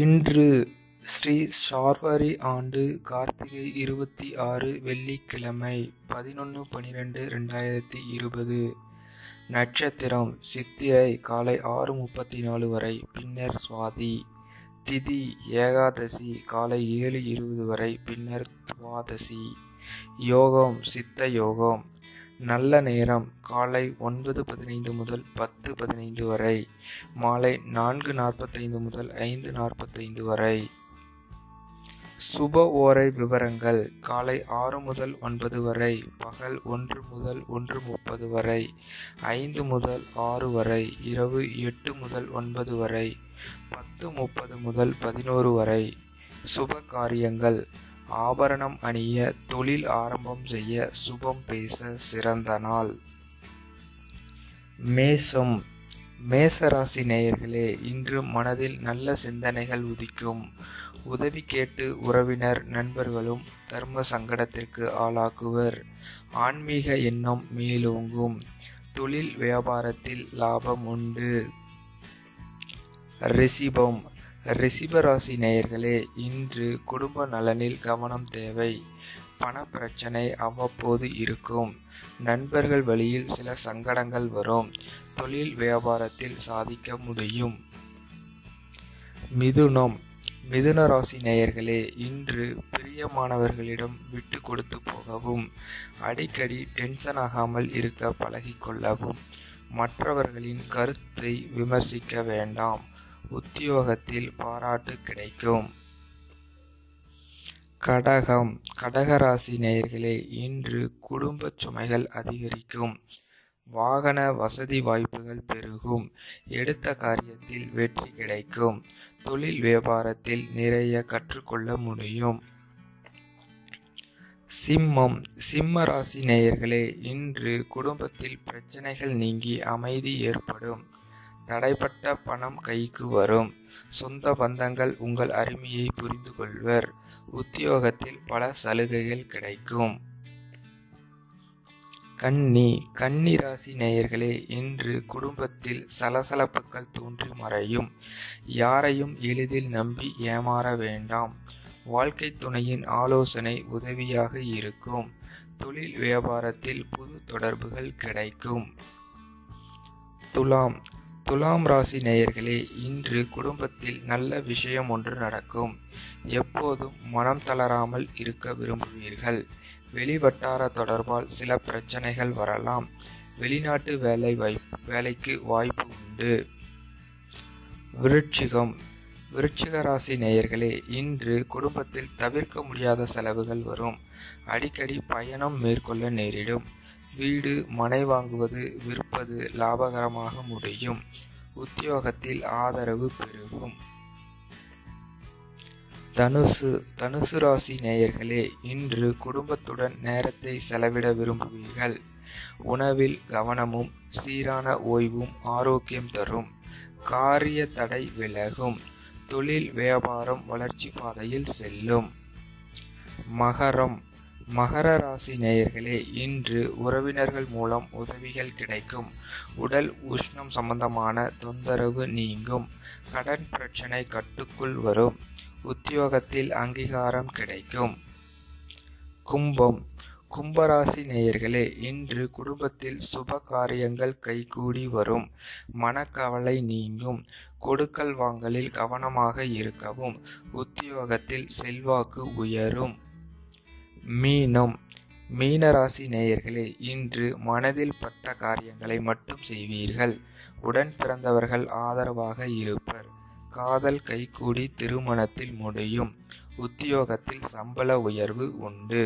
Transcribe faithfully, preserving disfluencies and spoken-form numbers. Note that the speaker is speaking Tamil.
இன்று ஸ்ரீ சார்வாரி ஆண்டு கார்த்திகை இருபத்தி ஆறு வெள்ளிக்கிழமை பதினொன்று பனிரெண்டு ரெண்டாயிரத்தி இருபது. நட்சத்திரம் சித்திரை காலை ஆறு முப்பத்தி நாலு வரை, பின்னர் சுவாதி. திதி ஏகாதசி காலை ஏழு இருபது வரை, பின்னர் துவாதசி. யோகம் சித்த யோகம். நல்ல நேரம் காலை ஒன்பது பதினைந்து முதல் பத்து பதினைந்து வரை, மாலை நான்கு நாற்பத்தைந்து முதல் ஐந்து நாற்பத்தைந்து வரை. சுப ஓரை விவரங்கள் காலை ஆறு முதல் ஒன்பது வரை, பகல் ஒன்று முதல் ஒன்று முப்பது வரை, ஐந்து முதல் ஆறு வரை, இரவு எட்டு முதல் ஒன்பது வரை, பத்து முப்பது முதல் பதினோரு வரை. சுப காரியங்கள் ஆபரணம் அணிய, தொழில் ஆரம்பம் செய்ய, சுபம் பேச சிறந்த நாள். மேஷம். மேசராசி நேயர்களே, இன்று மனதில் நல்ல சிந்தனைகள் உதிக்கும். உதவி கேட்டு உறவினர் நண்பர்களும் தர்ம சங்கடத்திற்கு ஆளாக்குவர். ஆன்மீக எண்ணம் மேலோங்கும். தொழில் வியாபாரத்தில் லாபம் உண்டு. ரிஷபம். ரிஷபராசி நேயர்களே, இன்று குடும்ப நலனில் கவனம் தேவை. பணப்பிரச்சனை அவ்வப்போது இருக்கும். நண்பர்கள் வழியில் சில சங்கடங்கள் வரும். தொழில் வியாபாரத்தில் சாதிக்க முடியும். மிதுனம். மிதுன ராசி நேயர்களே, இன்று பிரியமானவர்களிடம் விட்டு கொடுத்து போகவும், அடிக்கடி டென்ஷன் ஆகாமல் இருக்க பழகிக்கொள்ளவும், மற்றவர்களின் கருத்தை விமர்சிக்க வேண்டாம். உத்தியோகத்தில் பாராட்டு கிடைக்கும். கடகம். கடகராசி நேயர்களே, இன்று குடும்ப சுமைகள் அதிகரிக்கும். வாகன வசதி வாய்ப்புகள் பெருகும். எடுத்த காரியத்தில் வெற்றி கிடைக்கும். தொழில் வியாபாரத்தில் நிறைய கற்றுக்கொள்ள முடியும். சிம்மம். சிம்ம ராசி நேயர்களே, இன்று குடும்பத்தில் பிரச்சனைகள் நீங்கி அமைதி ஏற்படும். தடைப்பட்ட பணம் கைக்கு வரும். சொந்த பந்தங்கள் உங்கள் அருமையை புரிந்து கொள்வர். உத்தியோகத்தில் பல சலுகைகள் கிடைக்கும். கன்னி. கன்னி ராசி நேயர்களே, இன்று குடும்பத்தில் சலசலப்புகள் தோன்றி மறையும். யாரையும் எளிதில் நம்பி ஏமாற வேண்டாம். வாழ்க்கை துணையின் ஆலோசனை உதவியாக இருக்கும். தொழில் வியாபாரத்தில் புது தொடர்புகள் கிடைக்கும். துலாம். துலாம் ராசி நேயர்களே, இன்று குடும்பத்தில் நல்ல விஷயம் ஒன்று நடக்கும். எப்போதும் மனம் தளராமல் இருக்க விரும்புவீர்கள். வெளிவட்டார தொடர்பால் சில பிரச்சனைகள் வரலாம். வெளிநாட்டு வேலை வாய்ப்பு வேலைக்கு வாய்ப்பு உண்டு. விருச்சிகம். விருச்சிக ராசி நேயர்களே, இன்று குடும்பத்தில் தவிர்க்க முடியாத செலவுகள் வரும். அடிக்கடி பயணம் மேற்கொள்ள நேரிடும். வீடு மனை வாங்குவது விற்பது லாபகரமாக முடியும். உத்தியோகத்தில் ஆதரவு பெருகும். தனுசு. தனுசு ராசி நேயர்களே, இன்று குடும்பத்துடன் நேரத்தை செலவிட விரும்புவீர்கள். உணவில் கவனமும் சீரான ஓய்வும் ஆரோக்கியம் தரும். காரிய தடை விலகும். தொழில் வியாபாரம் வளர்ச்சி பாதையில் செல்லும். மகரம். மகர ராசி நேயர்களே, இன்று உறவினர்கள் மூலம் உதவிகள் கிடைக்கும். உடல் உஷ்ணம் சம்பந்தமான தொந்தரவு நீங்கும். கடன் பிரச்சனை கட்டுக்குள் வரும். உத்தியோகத்தில் அங்கீகாரம் கிடைக்கும். கும்பம். கும்பராசி நேயர்களே, இன்று குடும்பத்தில் சுப காரியங்கள் கைகூடி வரும். மனக்கவலை நீங்கும். கொடுக்கல் வாங்கலில் கவனமாக இருக்கவும். உத்தியோகத்தில் செல்வாக்கு உயரும். மீனம். மீனராசி நேயர்களே, இன்று மனதில் பட்ட காரியங்களை மட்டும் செய்வீர்கள். உடன் பிறந்தவர்கள் ஆதரவாக இருப்பர். காதல் கைகூடி திருமணத்தில் முடியும். உத்தியோகத்தில் சம்பள உயர்வு உண்டு.